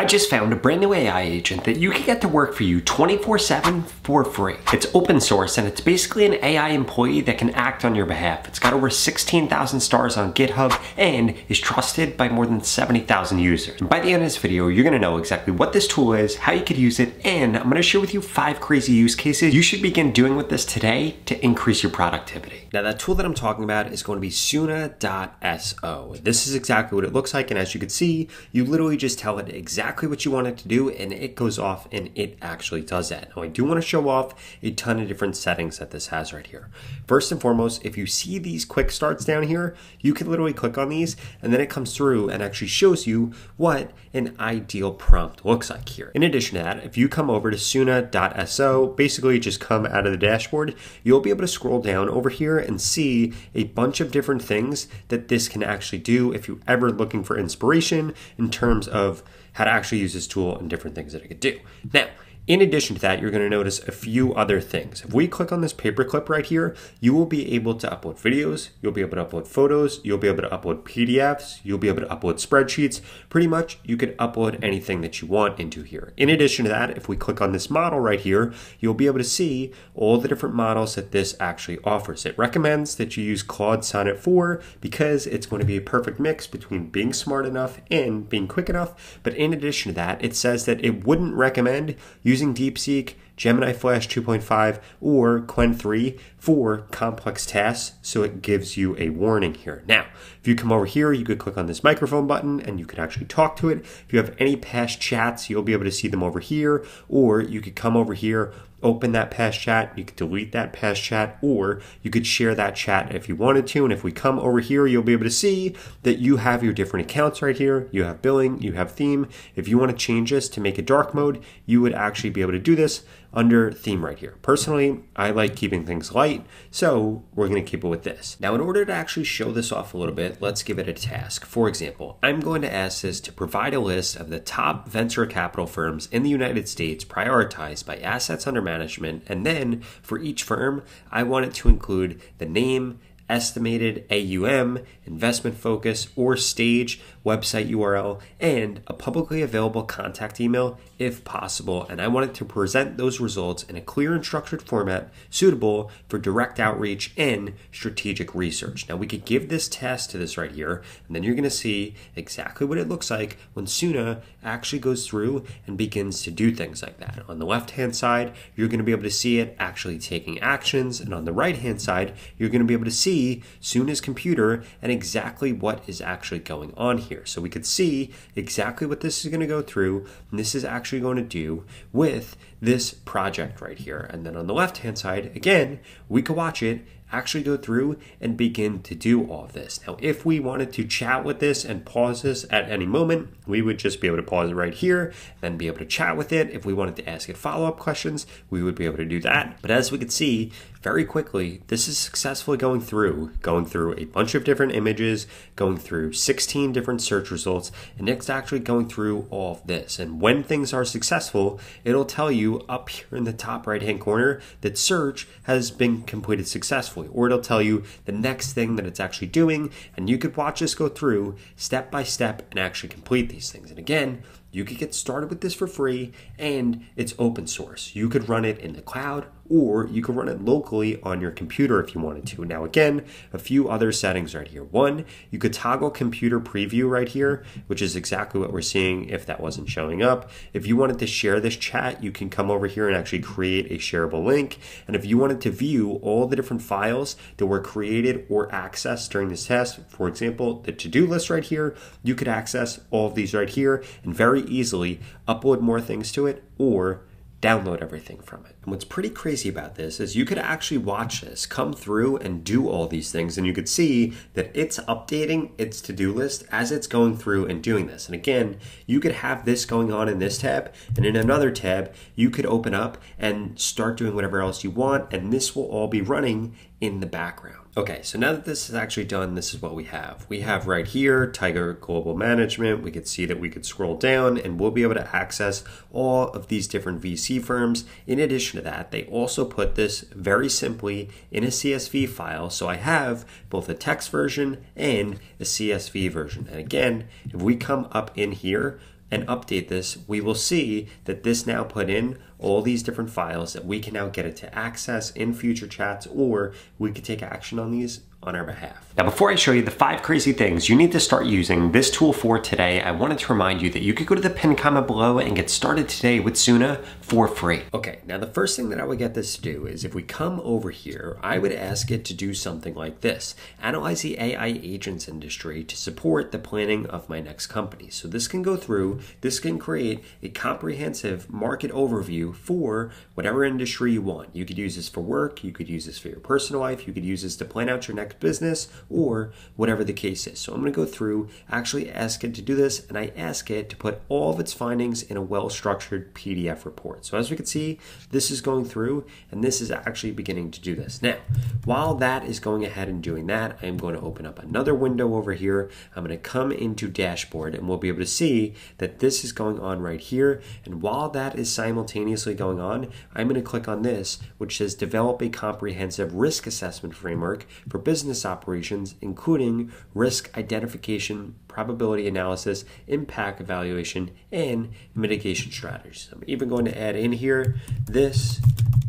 I just found a brand new AI agent that you can get to work for you 24/7 for free. It's open source and it's basically an AI employee that can act on your behalf. It's got over 16,000 stars on GitHub and is trusted by more than 70,000 users. And by the end of this video, you're gonna know exactly what this tool is, how you could use it, and I'm gonna share with you 5 crazy use cases you should begin doing with this today to increase your productivity. Now that tool that I'm talking about is going to be Suna.so. This is exactly what it looks like, and as you can see, you literally just tell it exactly what you want it to do and it goes off and it actually does that. Now I do want to show off a ton of different settings that this has right here. First and foremost, if you see these quick starts down here, you can literally click on these and then it comes through and actually shows you what an ideal prompt looks like here. In addition to that, if you come over to Suna.so, basically just come out of the dashboard, you'll be able to scroll down over here and see a bunch of different things that this can actually do if you're ever looking for inspiration in terms of how to actually use this tool and different things that it could do. Now, in addition to that, you're going to notice a few other things. If we click on this paperclip right here, you will be able to upload videos, you'll be able to upload photos, you'll be able to upload PDFs, you'll be able to upload spreadsheets. Pretty much, you could upload anything that you want into here. In addition to that, if we click on this model right here, you'll be able to see all the different models that this actually offers. It recommends that you use Claude Sonnet 4 because it's going to be a perfect mix between being smart enough and being quick enough. But in addition to that, it says that it wouldn't recommend using DeepSeek, Gemini Flash 2.5, or Qwen 3 for complex tasks, so it gives you a warning here. Now, if you come over here, you could click on this microphone button and you could actually talk to it. If you have any past chats, you'll be able to see them over here, or you could come over here, open that past chat, you could delete that past chat, or you could share that chat if you wanted to. And if we come over here, you'll be able to see that you have your different accounts right here. You have billing, you have theme. If you want to change this to make it dark mode, you would actually be able to do this under theme right here. Personally, I like keeping things light, so we're going to keep it with this. Now, in order to actually show this off a little bit, let's give it a task. For example, I'm going to ask this to provide a list of the top venture capital firms in the United States prioritized by assets under management, and then for each firm, I want it to include the name, estimated AUM, investment focus or stage, website URL, and a publicly available contact email if possible. And I wanted to present those results in a clear and structured format suitable for direct outreach and strategic research. Now we could give this task to this right here, and then you're gonna see exactly what it looks like when Suna actually goes through and begins to do things like that. On the left-hand side, you're gonna be able to see it actually taking actions, and on the right-hand side, you're gonna be able to see Suna's computer and exactly what is actually going on here. So we could see exactly what this is going to go through, and this is actually going to do with this project right here. And then on the left hand side, again, we could watch it actually go through and begin to do all of this. Now, if we wanted to chat with this and pause this at any moment, we would just be able to pause it right here, then be able to chat with it. If we wanted to ask it follow-up questions, we would be able to do that. But as we could see very quickly, this is successfully going through a bunch of different images, going through 16 different search results, and it's actually going through all of this. And when things are successful, it'll tell you up here in the top right-hand corner that search has been completed successfully, or it'll tell you the next thing that it's actually doing, and you could watch this go through step by step and actually complete these things. And again, you could get started with this for free, and it's open source. You could run it in the cloud, or you could run it locally on your computer if you wanted to. Now again, a few other settings right here. One, you could toggle computer preview right here, which is exactly what we're seeing if that wasn't showing up. If you wanted to share this chat, you can come over here and actually create a shareable link. And if you wanted to view all the different files that were created or accessed during this test, for example, the to-do list right here, you could access all of these right here and very easily upload more things to it or download everything from it. And what's pretty crazy about this is you could actually watch this come through and do all these things, and you could see that it's updating its to-do list as it's going through and doing this. And again, you could have this going on in this tab, and in another tab, you could open up and start doing whatever else you want, and this will all be running in the background. Okay, so now that this is actually done, this is what we have. We have right here, Tiger Global Management. We could see that we could scroll down and we'll be able to access all of these different VC firms. In addition to that, they also put this very simply in a CSV file. So I have both a text version and a CSV version. And again, if we come up in here, and update this, we will see that this now put in all these different files that we can now get it to access in future chats, or we could take action on these on our behalf. Now, before I show you the 5 crazy things you need to start using this tool for today, I wanted to remind you that you could go to the pinned comment below and get started today with Suna for free. Okay, now the first thing that I would get this to do is if we come over here, I would ask it to do something like this: analyze the AI agents industry to support the planning of my next company. So this can go through, this can create a comprehensive market overview for whatever industry you want. You could use this for work, you could use this for your personal life, you could use this to plan out your next business, or whatever the case is. So I'm going to go through, actually ask it to do this, and I ask it to put all of its findings in a well-structured PDF report. So as we can see, this is going through, and this is actually beginning to do this. Now, while that is going ahead and doing that, I am going to open up another window over here. I'm going to come into dashboard, and we'll be able to see that this is going on right here. And while that is simultaneously going on, I'm going to click on this, which says develop a comprehensive risk assessment framework for business operations, including risk identification, probability analysis, impact evaluation, and mitigation strategies. I'm even going to add in here, this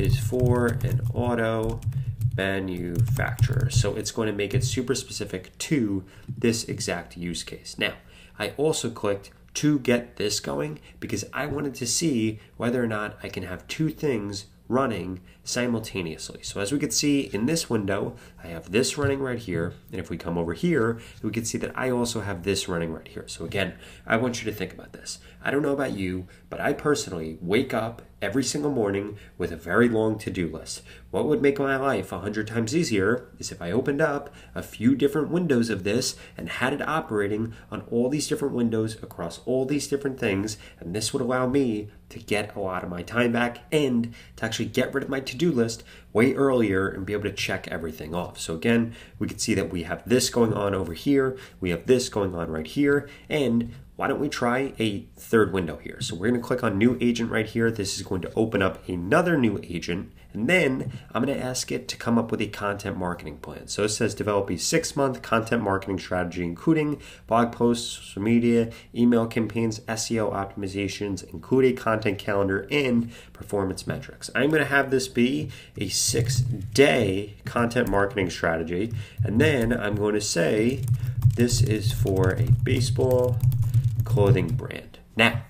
is for an auto manufacturer. So it's going to make it super specific to this exact use case. Now, I also clicked to get this going because I wanted to see whether or not I can have two things running simultaneously. So as we can see in this window, I have this running right here. And if we come over here, we can see that I also have this running right here. So again, I want you to think about this. I don't know about you, but I personally wake up every single morning with a very long to-do list. What would make my life 100 times easier is if I opened up a few different windows of this and had it operating on all these different windows across all these different things, and this would allow me to get a lot of my time back and to actually get rid of my to-do list way earlier and be able to check everything off. So again, we can see that we have this going on over here, we have this going on right here, and why don't we try a third window here? So we're going to click on new agent right here. This is going to open up another new agent. And then I'm going to ask it to come up with a content marketing plan. So it says develop a 6-month content marketing strategy, including blog posts, social media, email campaigns, SEO optimizations, include a content calendar and performance metrics. I'm going to have this be a 6-day content marketing strategy. And then I'm going to say, this is for a baseball clothing brand. Now,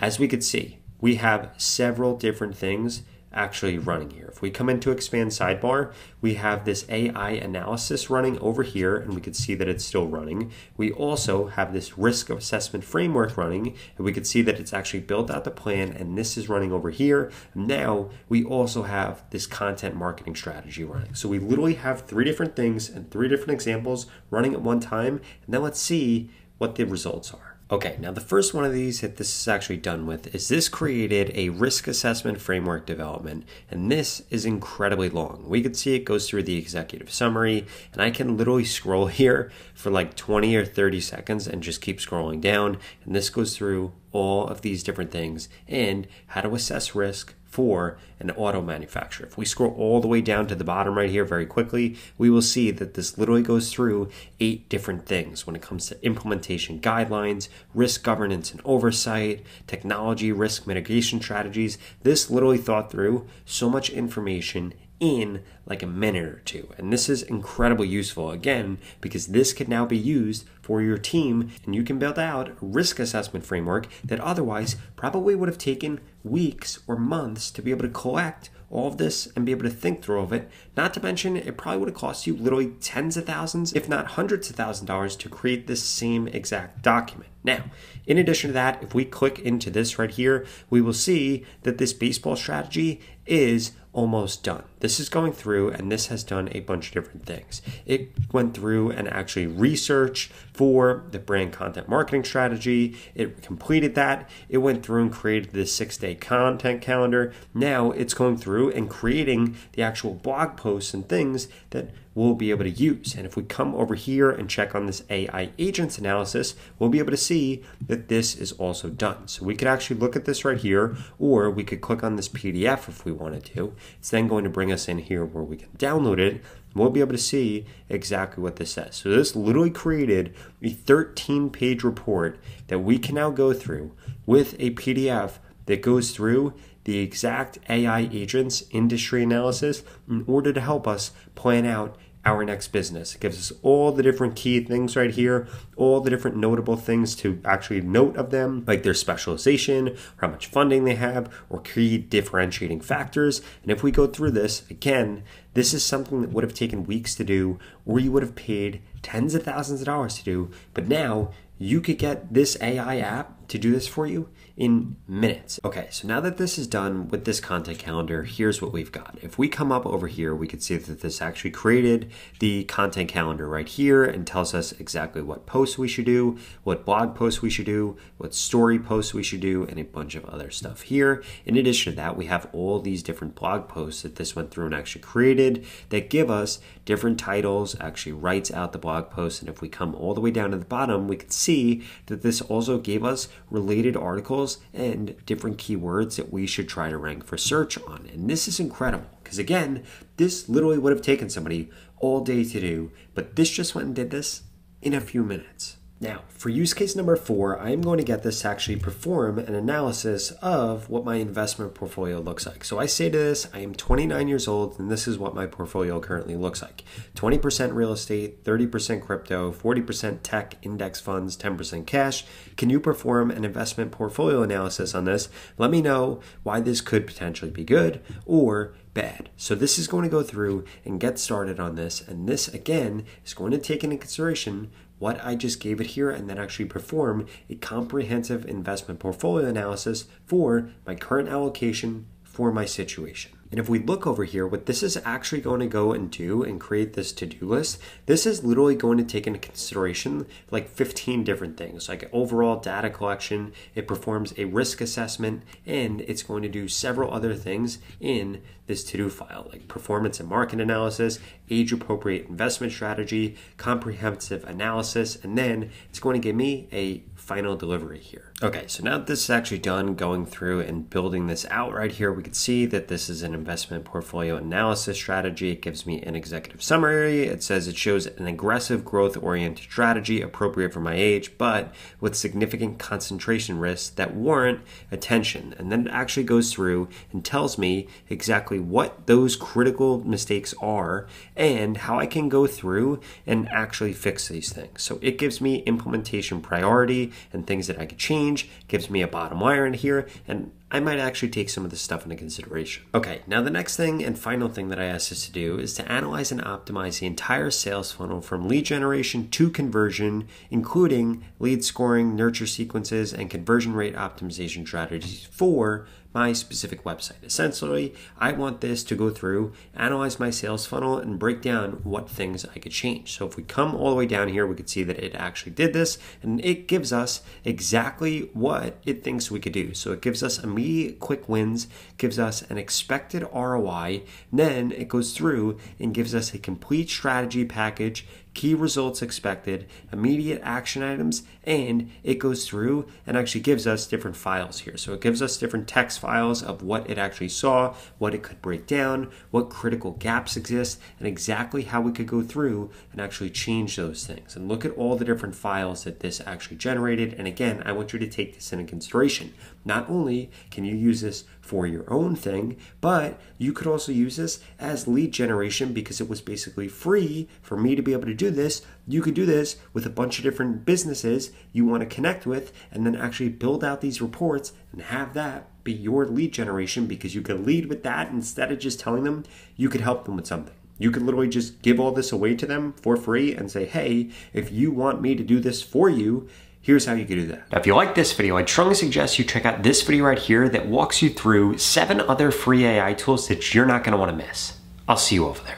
as we could see, we have several different things actually running here. If we come into expand sidebar, we have this AI analysis running over here, and we could see that it's still running. We also have this risk assessment framework running, and we could see that it's actually built out the plan, and this is running over here. Now we also have this content marketing strategy running. So we literally have 3 different things and 3 different examples running at one time. And then let's see what the results are. Okay, now the first one of these that this is actually done with is this created a risk assessment framework development, and this is incredibly long. We could see it goes through the executive summary, and I can literally scroll here for like 20 or 30 seconds and just keep scrolling down, and this goes through all of these different things and how to assess risk for an auto manufacturer. If we scroll all the way down to the bottom right here very quickly, we will see that this literally goes through 8 different things when it comes to implementation guidelines, risk governance and oversight, technology, risk mitigation strategies. This literally thought through so much information in like a minute or two. And this is incredibly useful, again, because this could now be used for your team, and you can build out a risk assessment framework that otherwise probably would have taken weeks or months to be able to collect all of this and be able to think through of it. Not to mention, it probably would have cost you literally tens of thousands, if not hundreds of thousands of dollars to create this same exact document. Now, in addition to that, if we click into this right here, we will see that this baseball strategy is almost done. This is going through, and this has done a bunch of different things. It went through and actually researched for the brand content marketing strategy. It completed that. It went through and created this 6-day content calendar. Now it's going through and creating the actual blog posts and things that we'll be able to use. And if we come over here and check on this AI agents analysis, we'll be able to see that this is also done. So we could actually look at this right here, or we could click on this PDF if we wanted to. It's then going to bring us in here where we can download it. We'll be able to see exactly what this says. So this literally created a 13-page report that we can now go through, with a PDF that goes through the exact AI agent's industry analysis in order to help us plan out our next business. It gives us all the different key things right here, all the different notable things to actually note of them, like their specialization, or how much funding they have, or key differentiating factors. And if we go through this, again, this is something that would have taken weeks to do, or you would have paid tens of thousands of dollars to do, but now you could get this AI app to do this for you in minutes. Okay, so now that this is done with this content calendar, here's what we've got. If we come up over here, we can see that this actually created the content calendar right here and tells us exactly what posts we should do, what blog posts we should do, what story posts we should do, and a bunch of other stuff here. In addition to that, we have all these different blog posts that this went through and actually created that give us different titles, actually writes out the blog posts. And if we come all the way down to the bottom, we can see that this also gave us related articles and different keywords that we should try to rank for search on. And this is incredible because, again, this literally would have taken somebody all day to do, but this just went and did this in a few minutes. Now, for use case number 4, I'm going to get this to actually perform an analysis of what my investment portfolio looks like. So I say to this, I am 29 years old, and this is what my portfolio currently looks like. 20% real estate, 30% crypto, 40% tech, index funds, 10% cash. Can you perform an investment portfolio analysis on this? Let me know why this could potentially be good or bad. So this is going to go through and get started on this. And this, again, is going to take into consideration what I just gave it here and then actually perform a comprehensive investment portfolio analysis for my current allocation for my situation. And if we look over here, what this is actually going to go and do and create this to-do list, this is literally going to take into consideration like 15 different things, like overall data collection, it performs a risk assessment, and it's going to do several other things in this to-do file, like performance and market analysis, age-appropriate investment strategy, comprehensive analysis, and then it's going to give me a final delivery here. Okay, so now that this is actually done going through and building this out right here, we can see that this is an investment portfolio analysis strategy. It gives me an executive summary. It says it shows an aggressive growth-oriented strategy appropriate for my age, but with significant concentration risks that warrant attention. And then it actually goes through and tells me exactly what those critical mistakes are and how I can go through and actually fix these things. So it gives me implementation priority and things that I could change. It gives me a bottom line in here, and I might actually take some of this stuff into consideration. Okay, now the next thing and final thing that I asked us to do is to analyze and optimize the entire sales funnel from lead generation to conversion, including lead scoring, nurture sequences, and conversion rate optimization strategies for my specific website. Essentially, I want this to go through, analyze my sales funnel, and break down what things I could change. So if we come all the way down here, we could see that it actually did this, and it gives us exactly what it thinks we could do. So it gives us immediate quick wins, gives us an expected ROI, then it goes through and gives us a complete strategy package, key results expected, immediate action items, and it goes through and actually gives us different files here. So it gives us different text files of what it actually saw, what it could break down, what critical gaps exist, and exactly how we could go through and actually change those things. And look at all the different files that this actually generated. And again, I want you to take this into consideration. Not only can you use this for your own thing, but you could also use this as lead generation because it was basically free for me to be able to do this. You could do this with a bunch of different businesses you want to connect with and then actually build out these reports and have that be your lead generation because you can lead with that instead of just telling them you could help them with something. You could literally just give all this away to them for free and say, hey, if you want me to do this for you, here's how you can do that. Now, if you like this video, I'd strongly suggest you check out this video right here that walks you through 7 other free AI tools that you're not going to want to miss. I'll see you over there.